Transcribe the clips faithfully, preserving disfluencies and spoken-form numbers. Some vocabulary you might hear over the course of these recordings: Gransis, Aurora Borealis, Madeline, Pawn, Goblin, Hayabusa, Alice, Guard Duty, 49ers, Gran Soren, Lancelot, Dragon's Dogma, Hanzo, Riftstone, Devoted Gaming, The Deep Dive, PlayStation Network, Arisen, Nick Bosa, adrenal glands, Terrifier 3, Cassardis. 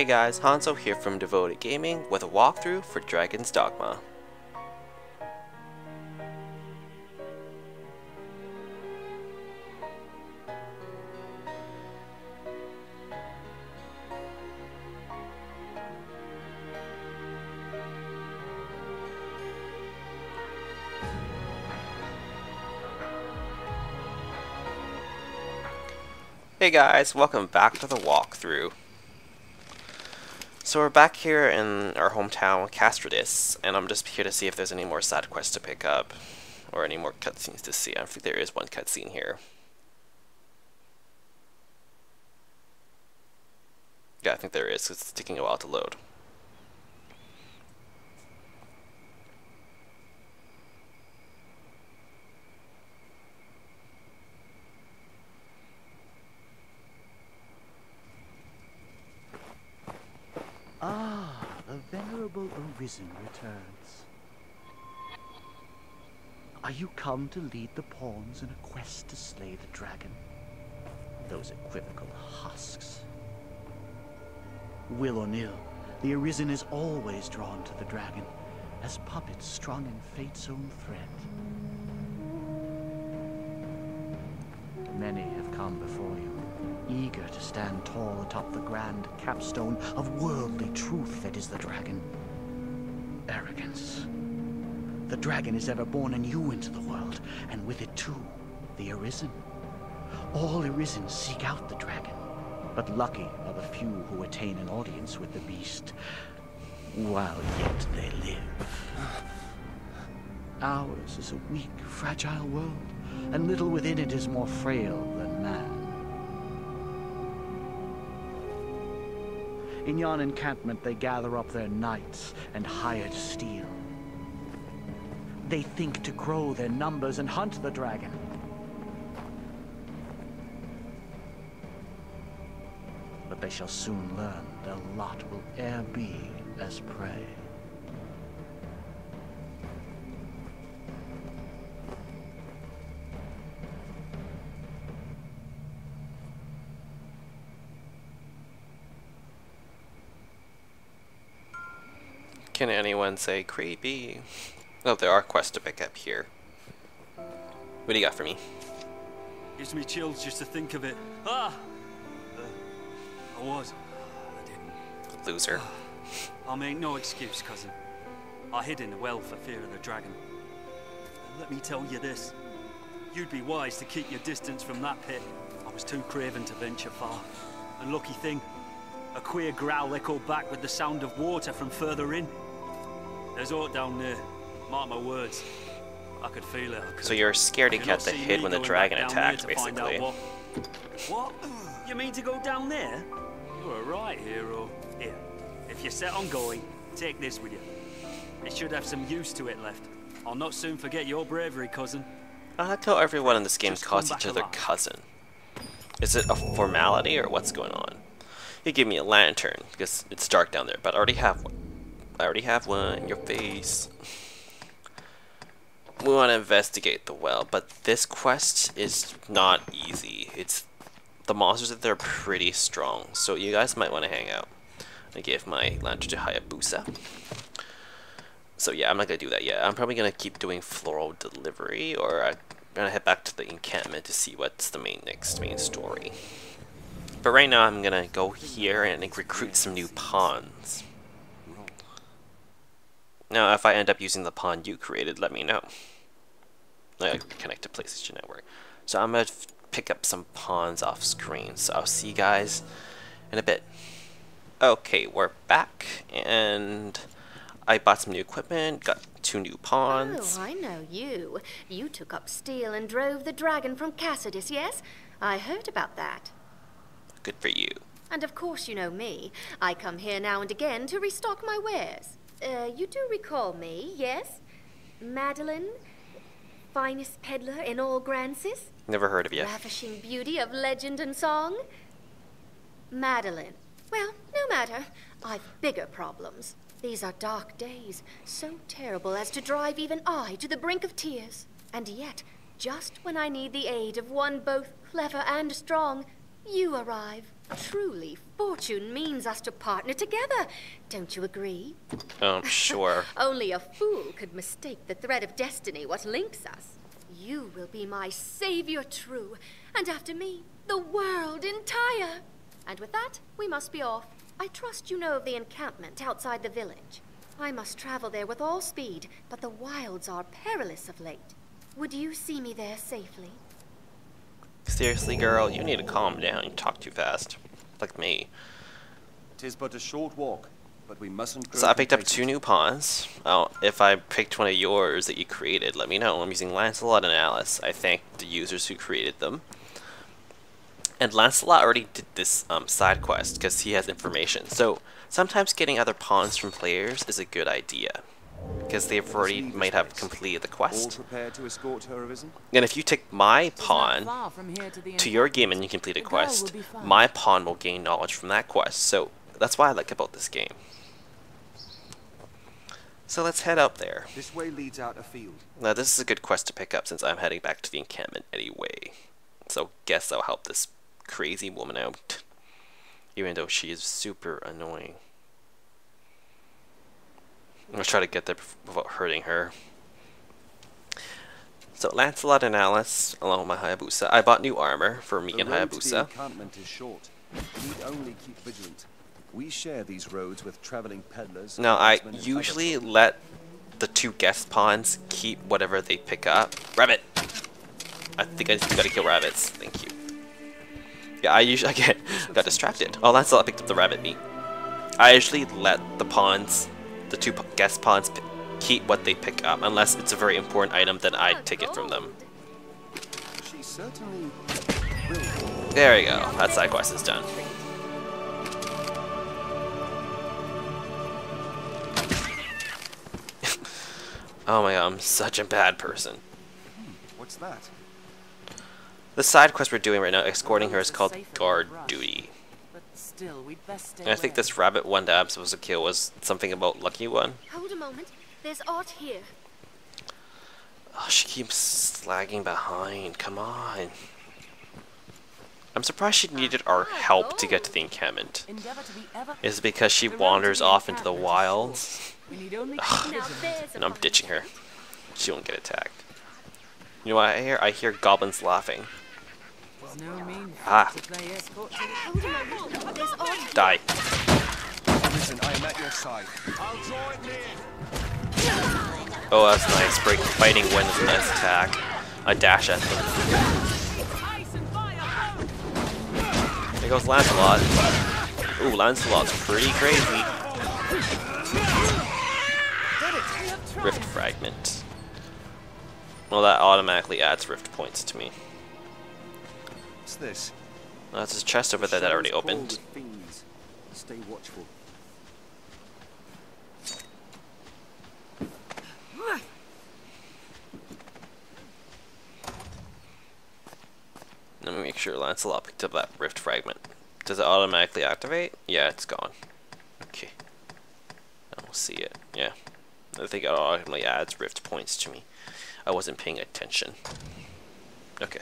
Hey guys, Hanzo here from Devoted Gaming with a walkthrough for Dragon's Dogma. Hey guys, welcome back to the walkthrough. So we're back here in our hometown, Cassardis, and I'm just here to see if there's any more side quests to pick up, or any more cutscenes to see. I think there is one cutscene here. Yeah, I think there is, 'cause it's taking a while to load. Arisen returns. Are you come to lead the pawns in a quest to slay the dragon? Those equivocal husks. Will or nil, the Arisen is always drawn to the dragon, as puppets strung in fate's own thread. Many have come before you, eager to stand tall atop the grand capstone of worldly truth that is the dragon. Arrogance. The dragon is ever born anew into the world, and with it too, the Arisen. All Arisen seek out the dragon, but lucky are the few who attain an audience with the beast, while yet they live. Ours is a weak, fragile world, and little within it is more frail than man. In yon encampment, they gather up their knights and hired steel. They think to grow their numbers and hunt the dragon. But they shall soon learn their lot will e'er be as prey. Can anyone say creepy? Oh, there are quests to pick up here. What do you got for me? Gives me chills just to think of it. Ah! Uh, I was. I didn't. Loser. I'll make no excuse, cousin. I hid in the well for fear of the dragon. And let me tell you this. You'd be wise to keep your distance from that pit. I was too craven to venture far. And lucky thing, a queer growl echoed back with the sound of water from further in. There's aught down there, mark my words. I could feel it. I could. So you're a scaredy cat that hid when the dragon attacked, basically. What? What? You mean to go down there? You're a right hero. Here, if you're set on going, take this with you. It should have some use to it left. I'll not soon forget your bravery, cousin. I tell everyone in this game calls each other cousin. Is it a formality or what's going on? He gave me a lantern because it's dark down there, but I already have one. I already have one in your face. We want to investigate the well, but this quest is not easy. It's the monsters that they're pretty strong, so you guys might want to hang out. I gave my lantern to Hayabusa. So yeah, I'm not gonna do that yet. I'm probably gonna keep doing floral delivery, or I'm gonna head back to the encampment to see what's the main next main story. But right now I'm gonna go here and recruit some new pawns. Now if I end up using the pawn you created, let me know. I connect to PlayStation Network. So I'm gonna pick up some pawns off screen. So I'll see you guys in a bit. Okay, we're back and I bought some new equipment, got two new pawns. Oh, I know you. You took up steel and drove the dragon from Cassardis, yes? I heard about that. Good for you. And of course you know me. I come here now and again to restock my wares. Uh, you do recall me, yes? Madeline, finest peddler in all Gransis. Never heard of you. Ravishing beauty of legend and song. Madeline. Well, no matter. I've bigger problems. These are dark days, so terrible as to drive even I to the brink of tears. And yet, just when I need the aid of one both clever and strong, You arrive. Truly, fortune means us to partner together. Don't you agree? Um, sure. Only a fool could mistake the thread of destiny what links us. You will be my savior true, and after me, the world entire. And with that, we must be off. I trust you know of the encampment outside the village. I must travel there with all speed, but the wilds are perilous of late. Would you see me there safely? Seriously, girl, you need to calm down. You talk too fast. Like me. Tis but a short walk, but we mustn't. So I picked up two new pawns. Oh, if I picked one of yours that you created, let me know. I'm using Lancelot and Alice. I thank the users who created them. And Lancelot already did this um, side quest because he has information. So sometimes getting other pawns from players is a good idea, because they've already might have completed the quest. And if you take my pawn to your game and you complete a quest, my pawn will gain knowledge from that quest. So that's what I like about this game. So let's head up there. This way leads out a field. Now this is a good quest to pick up since I'm heading back to the encampment anyway. So guess I'll help this crazy woman out, even though she is super annoying. I'm going to try to get there without hurting her. So Lancelot and Alice, along with my Hayabusa. I bought new armor for me the and Hayabusa. Now I usually let the two guest pawns keep whatever they pick up. Rabbit! I think I just gotta kill rabbits. Thank you. Yeah, I usually I get, got distracted. Oh, Lancelot picked up the rabbit meat. I usually let the pawns... the two guest pawns p keep what they pick up, unless it's a very important item, then I take it from them. There we go, that side quest is done. Oh my god, I'm such a bad person. What's that? The side quest we're doing right now, escorting her, is called Guard Duty. And I think this rabbit one that I'm supposed to kill was something about Lucky One. Hold a moment. There's art here. Oh, she keeps slagging behind. Come on. I'm surprised she needed our help to get to the encampment. It's because she wanders off into the wilds. And I'm ditching her. She won't get attacked. You know what I hear? I hear goblins laughing. No ah. Die. Oh, that's nice. Break fighting when is a nice attack. I dash at them. There goes Lancelot. Ooh, Lancelot's pretty crazy. Rift fragment. Well, that automatically adds rift points to me. This oh, that's a chest over there that I already opened. Stay watchful. Let me make sure Lancelot picked up that rift fragment. Does it automatically activate? Yeah, it's gone. Okay, I don't see it. Yeah, I think it automatically adds rift points to me. I wasn't paying attention. Okay.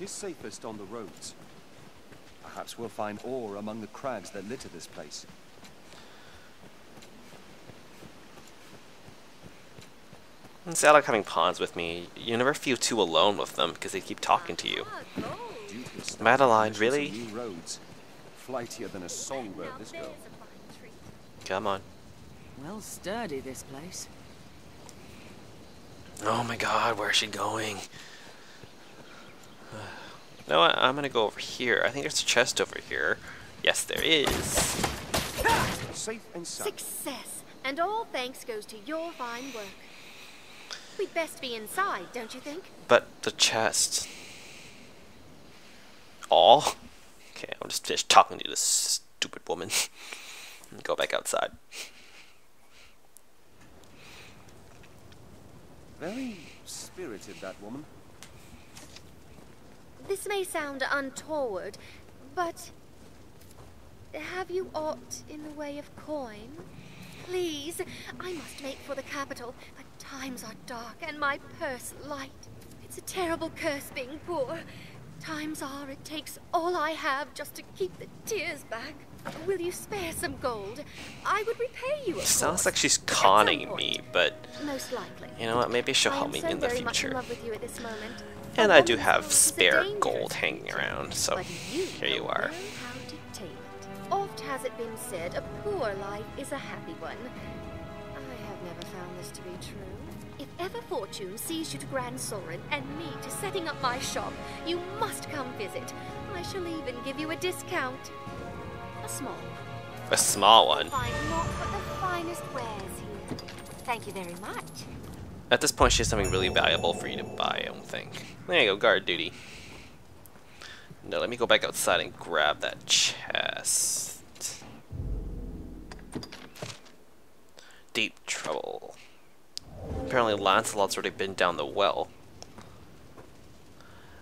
Is safest on the roads. Perhaps we'll find ore among the crags that litter this place. It's like having pawns with me. You never feel too alone with them because they keep talking to you. Madeline, really? New roads. Flightier than a songbird, this girl. Come on. Well, sturdy this place. Oh my god, where's she going? You know what? I'm gonna go over here. I think there's a chest over here. Yes, there is. Safe and sound. Success, and all thanks goes to your fine work. We'd best be inside, don't you think? But the chest. All? Okay, I'm just finished talking to this stupid woman. And go back outside. Very spirited, that woman. This may sound untoward, but have you aught in the way of coin? Please, I must make for the capital, but times are dark and my purse light. It It's a terrible curse being poor. Times are it takes all I have just to keep the tears back. Will you spare some gold? I would repay you. It sounds like she's conning me, but most likely. You know what? Maybe she'll help me in the future. And I do have spare gold hanging around, so here you are. Oft has it been said, a poor life is a happy one. I have never found this to be true. If ever fortune sees you to Gran Soren and me to setting up my shop, you must come visit. I shall even give you a discount. A small one. A small one. Thank you very much. At this point, she has something really valuable for you to buy, I don't think. There you go, guard duty. No, let me go back outside and grab that chest. Deep trouble. Apparently Lancelot's already been down the well.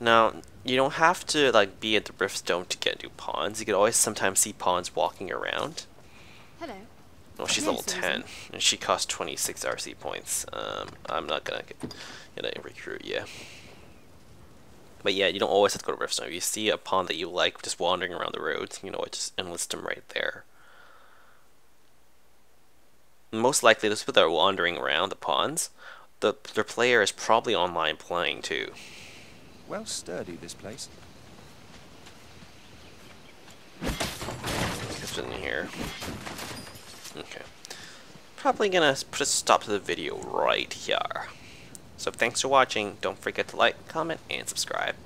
Now, you don't have to like be at the Riftstone to get new pawns. You could always sometimes see pawns walking around. Hello. Well, she's level ten, and she costs twenty-six R C points. Um, I'm not gonna gonna recruit you. But yeah, you don't always have to go to Riftstone. If you see a pawn that you like just wandering around the roads, you know what, just enlist them right there. Most likely, those people that are wandering around, the pawns, the their player is probably online playing too. Well sturdy, this place. It's in here. Okay. Probably gonna put a stop to the video right here. So thanks for watching. Don't forget to like, comment, and subscribe.